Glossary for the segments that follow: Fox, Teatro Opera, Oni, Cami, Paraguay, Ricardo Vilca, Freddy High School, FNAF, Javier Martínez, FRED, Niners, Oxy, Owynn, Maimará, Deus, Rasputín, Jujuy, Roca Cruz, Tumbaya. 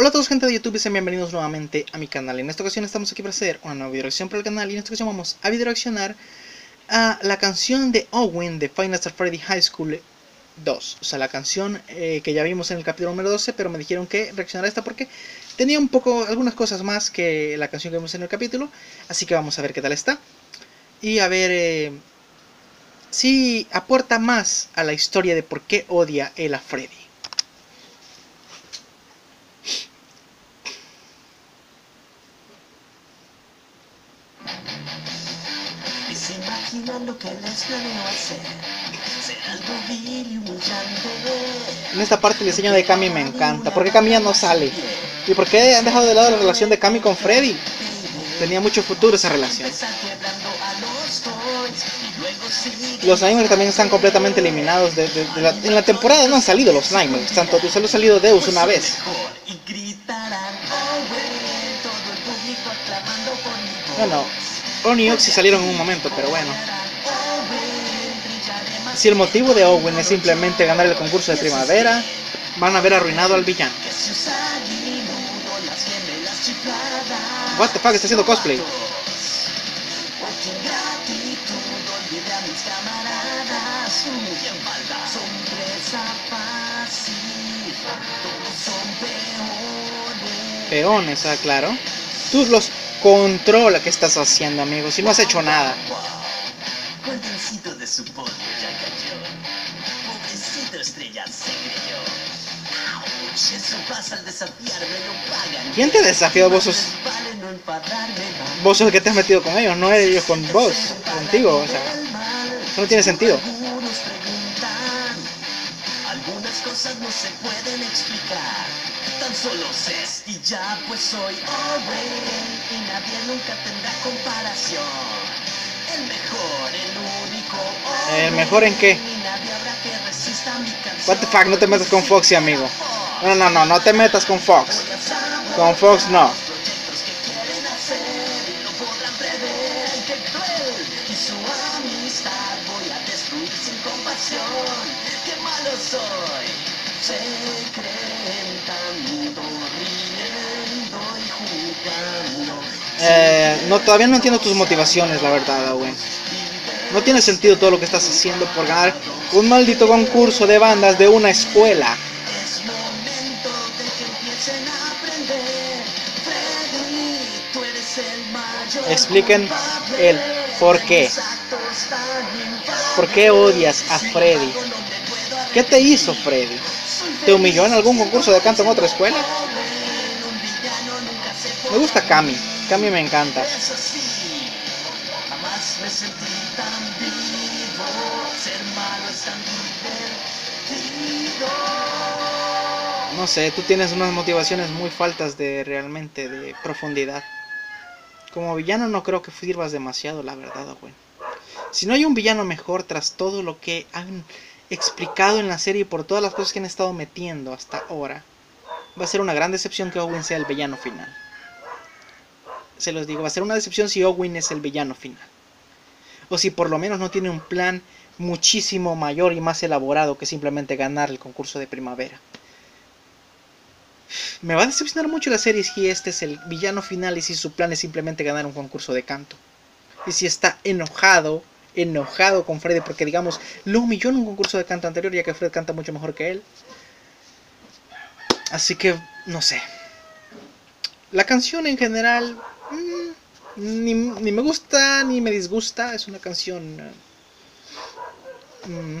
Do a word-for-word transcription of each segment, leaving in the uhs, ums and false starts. Hola a todos, gente de YouTube, y sean bienvenidos nuevamente a mi canal. En esta ocasión estamos aquí para hacer una nueva video reacción para el canal, y en esta ocasión vamos a video reaccionar a la canción de Owynn de FNAF Freddy High School dos. O sea, la canción eh, que ya vimos en el capítulo número doce, pero me dijeron que reaccionara a esta porque tenía un poco, algunas cosas más que la canción que vimos en el capítulo. Así que vamos a ver qué tal está y a ver eh, si aporta más a la historia de por qué odia él a Freddy. Imaginando que les planeo hacer, será algo vil y humillante. En esta parte el diseño de Cami me encanta, porque Cami ya no sale. ¿Y por qué han dejado de lado la relación de Cami con Freddy? Tenía mucho futuro esa relación. Los Niners también están completamente eliminados de, de, de la, en la temporada no han salido los Niners, tanto solo ha salido Deus una vez. Bueno, Oni y Oxy salieron en un momento, pero bueno. Si el motivo de Owynn es simplemente ganar el concurso de primavera, van a haber arruinado al villano. What the fuck, está haciendo cosplay. Peones, ah, claro. Tú los... Controla qué estás haciendo, amigo, si no has hecho nada. ¿Quién te desafió? Vos sos... Vos sos el que te has metido con ellos, no ellos con vos, contigo, o sea, eso no tiene sentido. Algunas cosas no se pueden explicar, tan solo es y ya, pues soy Owynn y nadie nunca tendrá comparación. El mejor, el único Owynn. ¿El mejor en qué? Y nadie habrá que resista mi canción. What the fuck, no te metas con Foxy, amigo. No, no, no, no te metas con Fox. Con Fox no. Soy, se creen tanto, riendo y jugando. Eh, no, todavía no entiendo tus motivaciones, la verdad, Owynn. No tiene sentido todo lo que estás haciendo por ganar un maldito concurso de bandas de una escuela. Es momento de que empiecen a aprender. Freddy, tú eres el mayor. Expliquen el por qué. ¿Por qué odias a Freddy? ¿Qué te hizo Freddy? ¿Te humilló en algún concurso de canto en otra escuela? Me gusta Cami, Cami me encanta. No sé, tú tienes unas motivaciones muy faltas de realmente de profundidad. Como villano no creo que sirvas demasiado, la verdad, Owynn. Si no hay un villano mejor tras todo lo que han explicado en la serie y por todas las cosas que han estado metiendo hasta ahora, va a ser una gran decepción que Owynn sea el villano final. Se los digo, va a ser una decepción si Owynn es el villano final, o si por lo menos no tiene un plan muchísimo mayor y más elaborado que simplemente ganar el concurso de primavera. Me va a decepcionar mucho la serie si este es el villano final y si su plan es simplemente ganar un concurso de canto, y si está enojado enojado con Freddy porque, digamos, lo humilló en un concurso de canto anterior, ya que Fred canta mucho mejor que él. Así que, no sé. La canción en general mmm, ni, ni me gusta ni me disgusta. Es una canción... Mmm,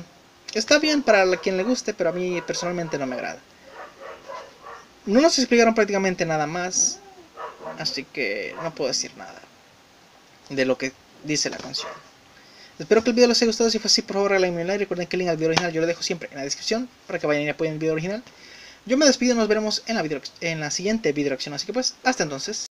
está bien para quien le guste, pero a mí personalmente no me agrada. No nos explicaron prácticamente nada más, así que no puedo decir nada de lo que dice la canción. Espero que el video les haya gustado. Si fue así, por favor, regalen un like. Recuerden que el link al video original yo lo dejo siempre en la descripción para que vayan y apoyen el video original. Yo me despido, nos veremos en la, video, en la siguiente video reacción. Así que pues, hasta entonces.